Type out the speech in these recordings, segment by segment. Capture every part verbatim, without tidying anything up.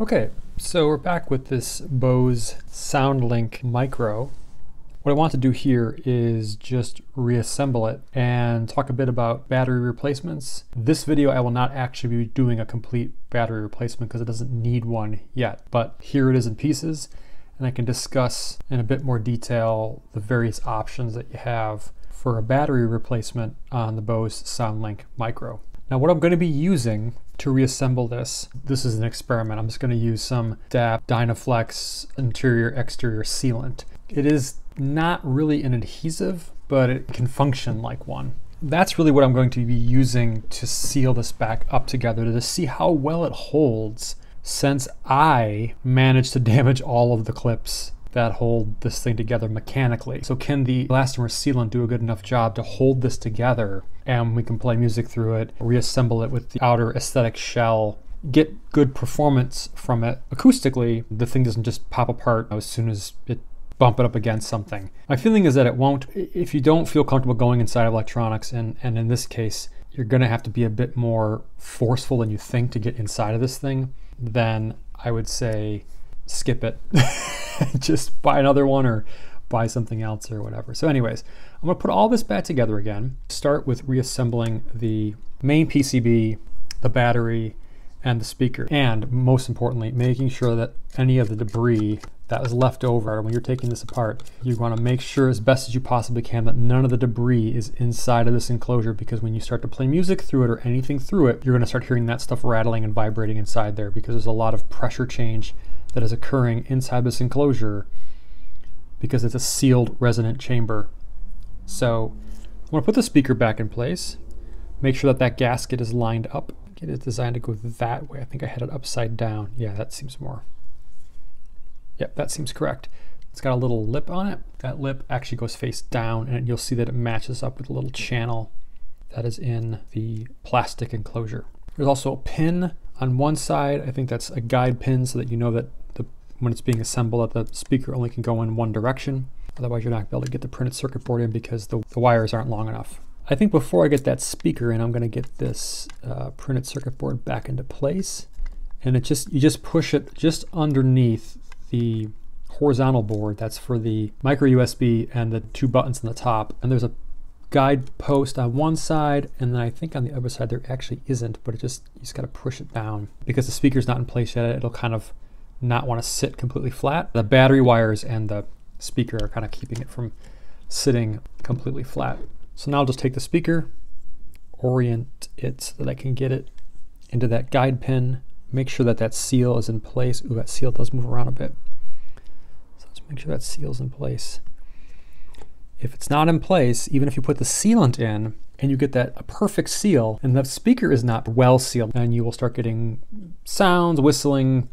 Okay, so we're back with this Bose SoundLink Micro. What I want to do here is just reassemble it and talk a bit about battery replacements. This video I will not actually be doing a complete battery replacement because it doesn't need one yet, but here it is in pieces, and I can discuss in a bit more detail the various options that you have for a battery replacement on the Bose SoundLink Micro. Now what I'm going to be using to reassemble this, this is an experiment. I'm just going to use some D A P Dynaflex interior exterior sealant. It is not really an adhesive, but it can function like one. That's really what I'm going to be using to seal this back up together, to see how well it holds, since I managed to damage all of the clips that hold this thing together mechanically. So can the elastomer sealant do a good enough job to hold this together, and we can play music through it, reassemble it with the outer aesthetic shell, get good performance from it acoustically. The thing doesn't just pop apart as soon as it bump it up against something. My feeling is that it won't. If you don't feel comfortable going inside of electronics, and, and in this case, you're gonna have to be a bit more forceful than you think to get inside of this thing, then I would say skip it. Just buy another one or buy something else or whatever. So anyways, I'm gonna put all this back together again. Start with reassembling the main P C B, the battery, and the speaker. And most importantly, making sure that any of the debris that was left over, when you're taking this apart, you wanna make sure as best as you possibly can that none of the debris is inside of this enclosure, because when you start to play music through it or anything through it, you're gonna start hearing that stuff rattling and vibrating inside there, because there's a lot of pressure change that is occurring inside this enclosure because it's a sealed resonant chamber. So I'm gonna put the speaker back in place, make sure that that gasket is lined up. It is designed to go that way. I think I had it upside down. Yeah, that seems more, yep, that seems correct. It's got a little lip on it. That lip actually goes face down, and you'll see that it matches up with a little channel that is in the plastic enclosure. There's also a pin on one side. I think that's a guide pin so that you know that the, when it's being assembled, that the speaker only can go in one direction. Otherwise you're not going to be able to get the printed circuit board in because the, the wires aren't long enough. I think before I get that speaker in, I'm going to get this uh, printed circuit board back into place. And it just, you just push it just underneath the horizontal board. That's for the micro U S B and the two buttons on the top. And there's a guide post on one side, and then I think on the other side there actually isn't, but it just, you just got to push it down. Because the speaker's not in place yet, it'll kind of not want to sit completely flat. The battery wires and the speaker are kind of keeping it from sitting completely flat. So now I'll just take the speaker, orient it so that I can get it into that guide pin, make sure that that seal is in place. Ooh, that seal does move around a bit. So let's make sure that seal's in place. If it's not in place, even if you put the sealant in and you get that a perfect seal and the speaker is not well sealed, then you will start getting sounds, whistling,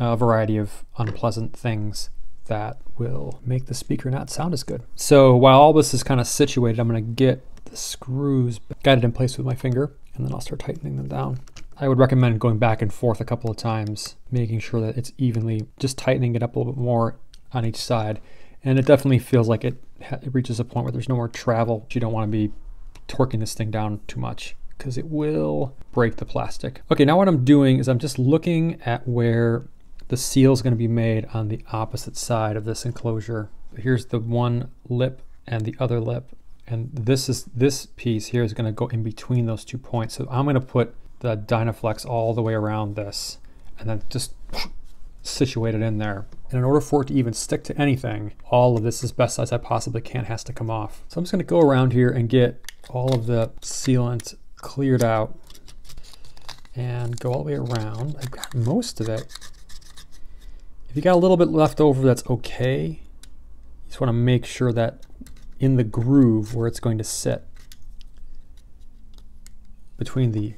a variety of unpleasant things that will make the speaker not sound as good. So while all this is kind of situated, I'm going to get the screws guided in place with my finger, and then I'll start tightening them down. I would recommend going back and forth a couple of times, making sure that it's evenly, just tightening it up a little bit more on each side. And it definitely feels like it, it reaches a point where there's no more travel. You don't want to be torquing this thing down too much because it will break the plastic. Okay, now what I'm doing is I'm just looking at where the seal is going to be made on the opposite side of this enclosure. Here's the one lip and the other lip, and this is this piece here is going to go in between those two points. So I'm going to put the Dynaflex all the way around this, and then just situate it in there. And in order for it to even stick to anything, all of this as best as I possibly can has to come off. So I'm just gonna go around here and get all of the sealant cleared out and go all the way around. I've got most of it. If you got a little bit left over, that's okay. You just wanna make sure that in the groove where it's going to sit between the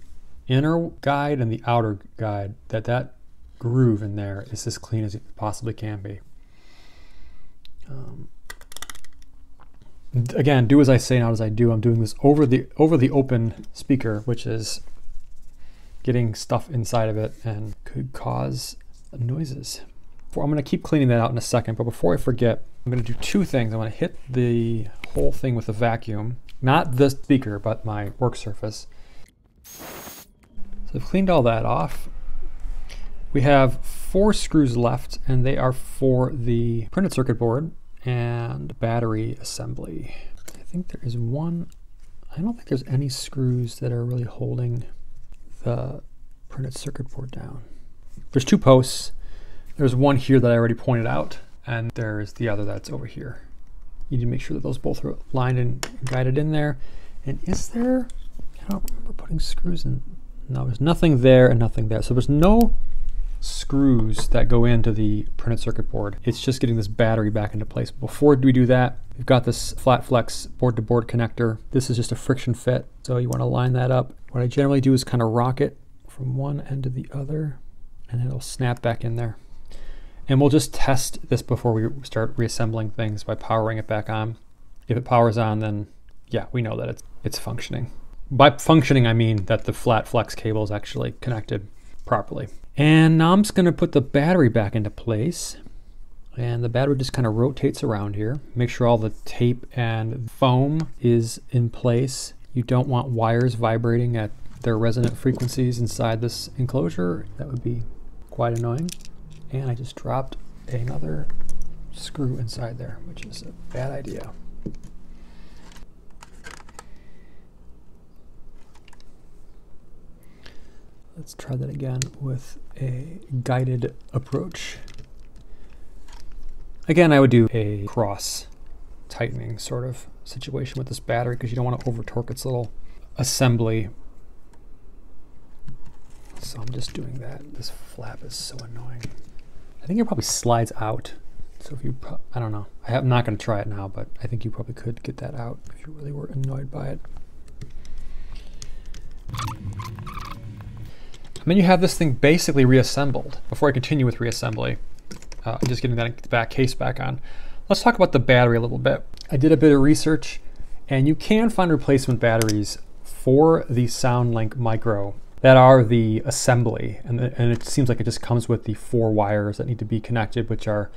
inner guide and the outer guide, that that groove in there is as clean as it possibly can be. Um, again, do as I say, not as I do. I'm doing this over the over the open speaker, which is getting stuff inside of it and could cause noises. I'm going to keep cleaning that out in a second, but before I forget, I'm going to do two things. I'm going to hit the whole thing with a vacuum, not the speaker, but my work surface. So I've cleaned all that off. We have four screws left, and they are for the printed circuit board and battery assembly. I think there is one, I don't think there's any screws that are really holding the printed circuit board down. There's two posts. There's one here that I already pointed out, and there's the other that's over here. You need to make sure that those both are lined and guided in there. And is there, I don't remember putting screws in. No, there's nothing there and nothing there. So there's no screws that go into the printed circuit board. It's just getting this battery back into place. Before we do that, we've got this flat flex board to board connector. This is just a friction fit. So you want to line that up. What I generally do is kind of rock it from one end to the other, and it'll snap back in there. And we'll just test this before we start reassembling things by powering it back on. If it powers on, then yeah, we know that it's, it's functioning. By functioning, I mean that the flat flex cable is actually connected properly. And now I'm just gonna put the battery back into place. And the battery just kind of rotates around here. Make sure all the tape and foam is in place. You don't want wires vibrating at their resonant frequencies inside this enclosure. That would be quite annoying. And I just dropped another screw inside there, which is a bad idea. Let's try that again with a guided approach. Again, I would do a cross tightening sort of situation with this battery because you don't want to over torque its little assembly. So I'm just doing that. This flap is so annoying. I think it probably slides out. So if you, pro I don't know. I have, I'm not gonna try it now, but I think you probably could get that out if you really were annoyed by it. And then you have this thing basically reassembled. Before I continue with reassembly, uh, I'm just getting that back case back on. Let's talk about the battery a little bit. I did a bit of research, and you can find replacement batteries for the SoundLink Micro that are the assembly, and, the, and it seems like it just comes with the four wires that need to be connected, which are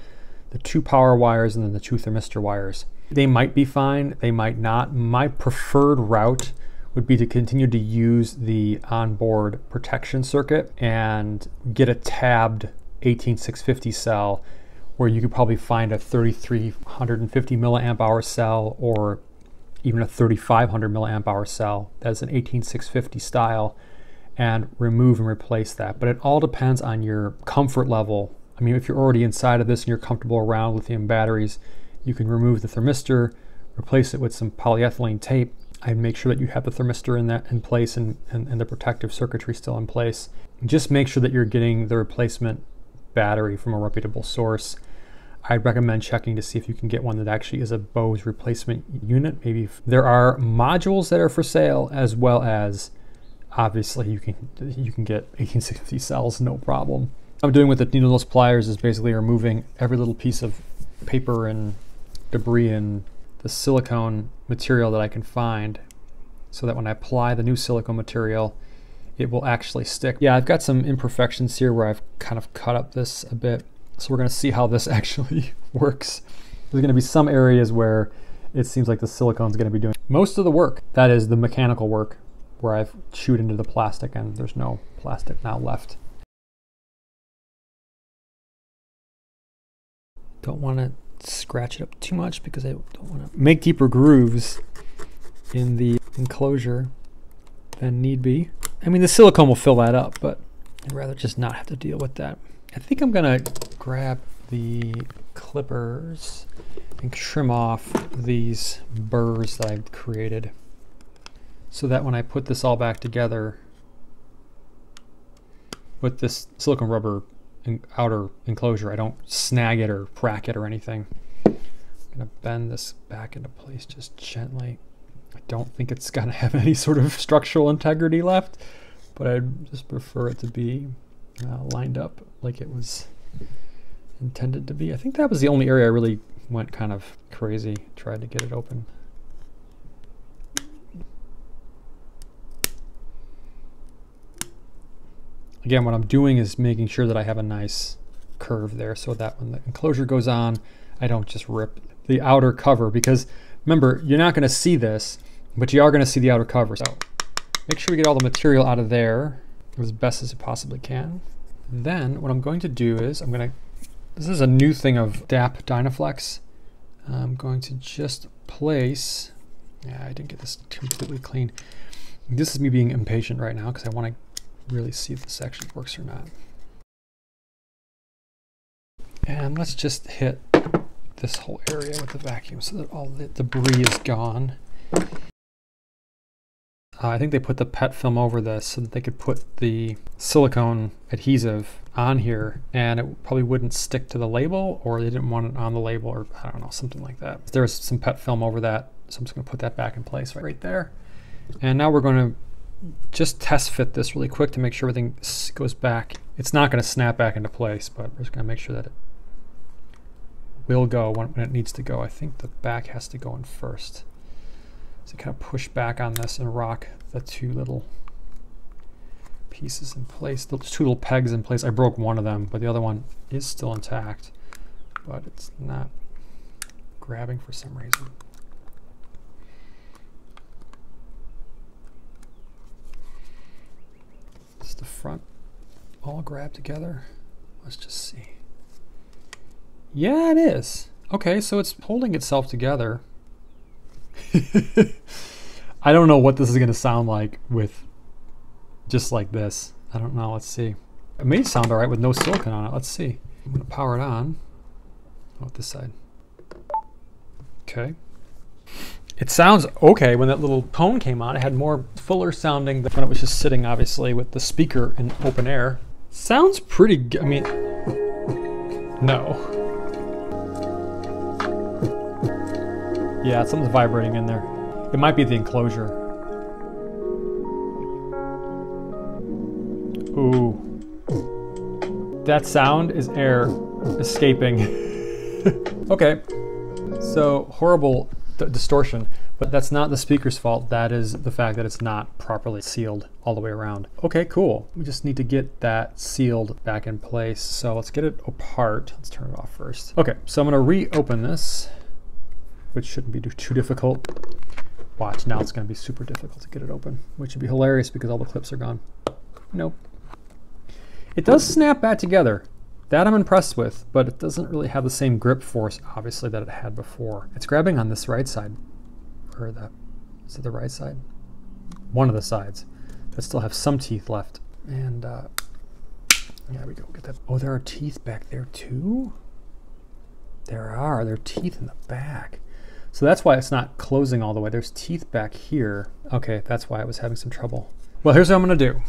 the two power wires and then the two thermistor wires. They might be fine, they might not. My preferred route would be to continue to use the onboard protection circuit and get a tabbed eighteen six fifty cell, where you could probably find a thirty-three fifty milliamp hour cell or even a thirty-five hundred milliamp hour cell that's an eighteen six fifty style, and remove and replace that. But it all depends on your comfort level. I mean, if you're already inside of this and you're comfortable around lithium batteries, you can remove the thermistor, replace it with some polyethylene tape, and make sure that you have the thermistor in that in place and, and, and the protective circuitry still in place. Just make sure that you're getting the replacement battery from a reputable source. I'd recommend checking to see if you can get one that actually is a Bose replacement unit. Maybe if there are modules that are for sale, as well as obviously you can you can get eighteen six fifty cells, no problem. What I'm doing with the needle-nose pliers is basically removing every little piece of paper and debris and the silicone material that I can find, so that when I apply the new silicone material, it will actually stick. Yeah, I've got some imperfections here where I've kind of cut up this a bit, so we're gonna see how this actually works. There's gonna be some areas where it seems like the silicone's gonna be doing most of the work. That is the mechanical work, where I've chewed into the plastic and there's no plastic now left. Don't want to scratch it up too much because I don't want to make deeper grooves in the enclosure than need be. I mean, the silicone will fill that up, but I'd rather just not have to deal with that. I think I'm gonna grab the clippers and trim off these burrs that I've created, so that when I put this all back together with this silicone rubber in outer enclosure, I don't snag it or crack it or anything. I'm gonna bend this back into place just gently. I don't think it's gonna have any sort of structural integrity left, but I'd just prefer it to be uh, lined up like it was intended to be. I think that was the only area I really went kind of crazy, tried to get it open. Again, what I'm doing is making sure that I have a nice curve there, so that when the enclosure goes on, I don't just rip the outer cover, because remember, you're not gonna see this, but you are gonna see the outer cover. So make sure we get all the material out of there as best as it possibly can. Then what I'm going to do is I'm going to, this is a new thing of D A P Dynaflex. I'm going to just place, yeah, I didn't get this completely clean. This is me being impatient right now because I want to really see if this actually works or not. And let's just hit this whole area with the vacuum so that all the debris is gone. Uh, I think they put the P E T film over this so that they could put the silicone adhesive on here and it probably wouldn't stick to the label, or they didn't want it on the label, or I don't know, something like that. There was some P E T film over that, so I'm just gonna put that back in place right, right there. And now we're gonna just test fit this really quick to make sure everything goes back. It's not gonna snap back into place, but we're just gonna make sure that it will go when it needs to go. I think the back has to go in first. So kind of push back on this and rock the two little pieces in place, the two little pegs in place. I broke one of them, but the other one is still intact, but it's not grabbing for some reason. Is the front all grabbed together? Let's just see. Yeah, it is. Okay, so it's holding itself together. I don't know what this is gonna sound like with just like this. I don't know, let's see. It may sound all right with no silicone on it, let's see. I'm gonna power it on. Oh, this side. Okay. It sounds okay. When that little tone came on, it had more fuller sounding than when it was just sitting, obviously, with the speaker in open air. Sounds pretty good, I mean, no. Yeah, something's vibrating in there. It might be the enclosure. Ooh. That sound is air escaping. Okay, so horrible distortion, but that's not the speaker's fault. That is the fact that it's not properly sealed all the way around. Okay, cool. We just need to get that sealed back in place. So let's get it apart. Let's turn it off first. Okay, so I'm gonna reopen this, which shouldn't be too difficult. Watch, now it's gonna be super difficult to get it open, which would be hilarious because all the clips are gone. Nope. It does snap back together. That I'm impressed with, but it doesn't really have the same grip force, obviously, that it had before. It's grabbing on this right side, or the, is it the right side? One of the sides that still have some teeth left. And uh, yeah, we go get that. Oh, there are teeth back there too? There are, there are teeth in the back. So that's why it's not closing all the way. There's teeth back here. Okay, that's why I was having some trouble. Well, here's what I'm gonna do.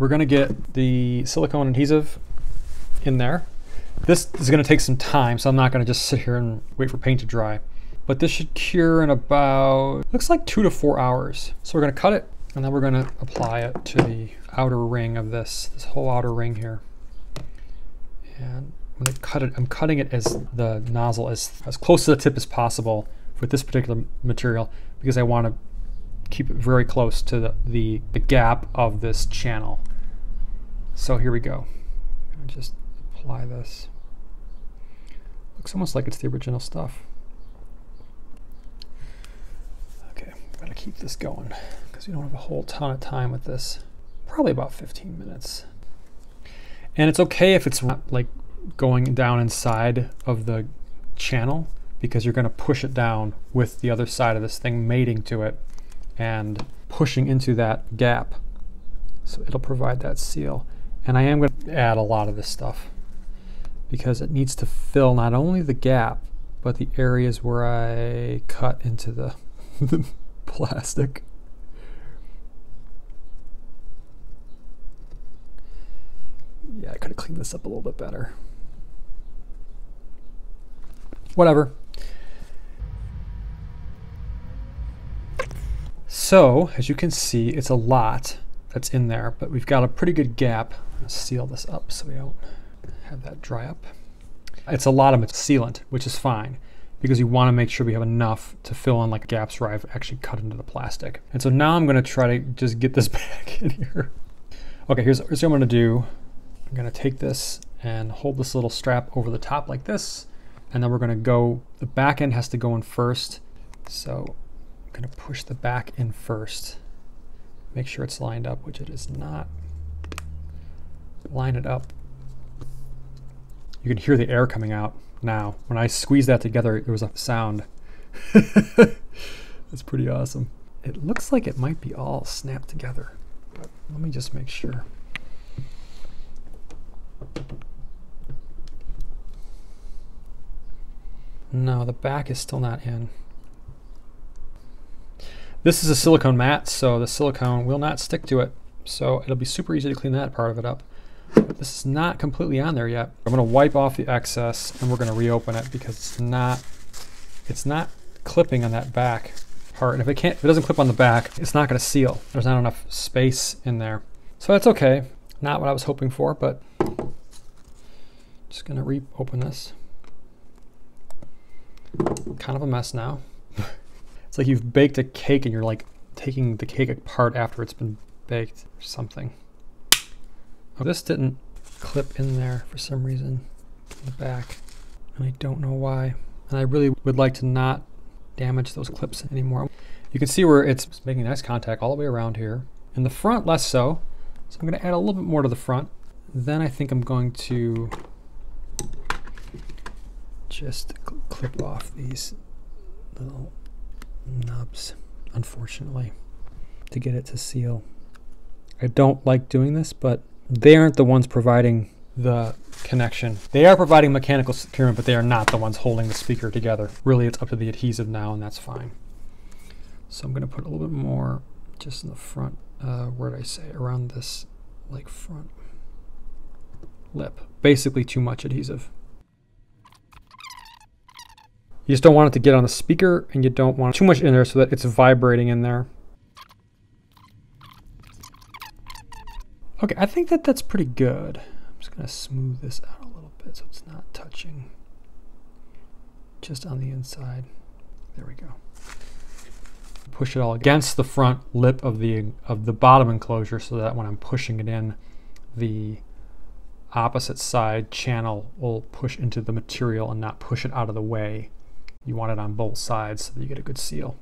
We're gonna get the silicone adhesive in there. This is gonna take some time, so I'm not gonna just sit here and wait for paint to dry. But this should cure in about, looks like two to four hours. So we're gonna cut it, and then we're gonna apply it to the outer ring of this, this whole outer ring here. And I'm gonna cut it, I'm cutting it as the nozzle, as, as close to the tip as possible with this particular material, because I want to keep it very close to the, the, the gap of this channel. So here we go. I'll just apply this. Looks almost like it's the original stuff. Okay, I'm gonna keep this going because we don't have a whole ton of time with this. Probably about fifteen minutes. And it's okay if it's not like going down inside of the channel, because you're gonna push it down with the other side of this thing mating to it and pushing into that gap. So it'll provide that seal. And I am gonna add a lot of this stuff because it needs to fill not only the gap, but the areas where I cut into the, the plastic. Yeah, I could have cleaned this up a little bit better. Whatever. So, as you can see, it's a lot that's in there, but we've got a pretty good gap. I'm gonna seal this up so we don't have that dry up. It's a lot of sealant, which is fine, because you wanna make sure we have enough to fill in like gaps where I've actually cut into the plastic. And so now I'm gonna try to just get this back in here. Okay, here's, here's what I'm gonna do. I'm gonna take this and hold this little strap over the top like this, and then we're gonna go, the back end has to go in first. So I'm gonna push the back in first. Make sure it's lined up, which it is not. Line it up You can hear the air coming out now. When I squeezed that together, it was a sound. That's pretty awesome. It looks like it might be all snapped together, but let me just make sure. No, the back is still not in. This is a silicone mat, so the silicone will not stick to it. So it'll be super easy to clean that part of it up. But this is not completely on there yet. I'm gonna wipe off the excess and we're gonna reopen it because it's not, it's not clipping on that back part. And if it can't, if it doesn't clip on the back, it's not gonna seal. There's not enough space in there. So that's okay. Not what I was hoping for, but I'm just gonna reopen this. Kind of a mess now. It's like you've baked a cake and you're like taking the cake apart after it's been baked or something. Oh, this didn't clip in there for some reason in the back, and I don't know why. And I really would like to not damage those clips anymore. You can see where it's making nice contact all the way around here. In the front, less so. So I'm gonna add a little bit more to the front. Then I think I'm going to just cl- clip off these little nubs, unfortunately, to get it to seal. I don't like doing this, but they aren't the ones providing the connection. They are providing mechanical securement, but they are not the ones holding the speaker together. Really, it's up to the adhesive now, and that's fine. So I'm gonna put a little bit more just in the front, uh, where did I say, around this like front lip. Basically too much adhesive. You just don't want it to get on the speaker, and you don't want too much in there so that it's vibrating in there. Okay, I think that that's pretty good. I'm just gonna smooth this out a little bit so it's not touching just on the inside. There we go. Push it all against the front lip of the, of the bottom enclosure so that when I'm pushing it in, the opposite side channel will push into the material and not push it out of the way. You want it on both sides so that you get a good seal.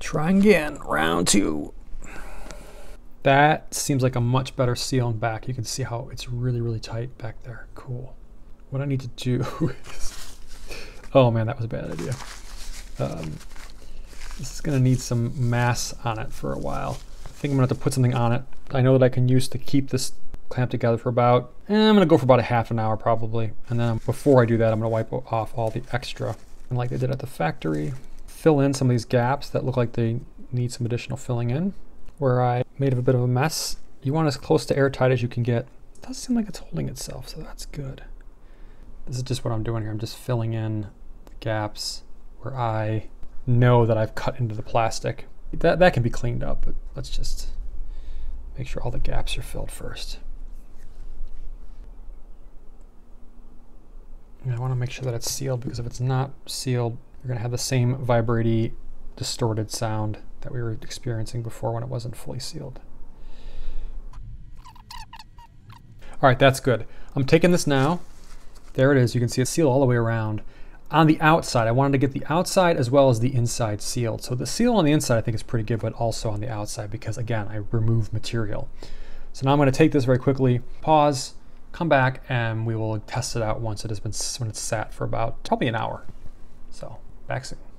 Try again, round two. That seems like a much better seal on back. You can see how it's really, really tight back there. Cool. What I need to do is, oh man, that was a bad idea. Um, this is gonna need some mass on it for a while. I think I'm gonna have to put something on it. I know that I can use to keep this clamp together for about, eh, I'm gonna go for about a half an hour probably. And then before I do that, I'm gonna wipe off all the extra. And like they did at the factory, fill in some of these gaps that look like they need some additional filling in. Where I made a bit of a mess. You want as close to airtight as you can get. It does seem like it's holding itself, so that's good. This is just what I'm doing here. I'm just filling in the gaps where I know that I've cut into the plastic. That, that can be cleaned up, but let's just make sure all the gaps are filled first. And I want to make sure that it's sealed, because if it's not sealed, you're going to have the same vibrate-y, distorted sound that we were experiencing before when it wasn't fully sealed. All right, that's good. I'm taking this now. There it is. You can see it's sealed all the way around. On the outside, I wanted to get the outside as well as the inside sealed. So the seal on the inside I think is pretty good, but also on the outside because, again, I removed material. So now I'm going to take this very quickly, pause, come back, and we will test it out once it has been, when it's sat for about probably an hour. So back soon.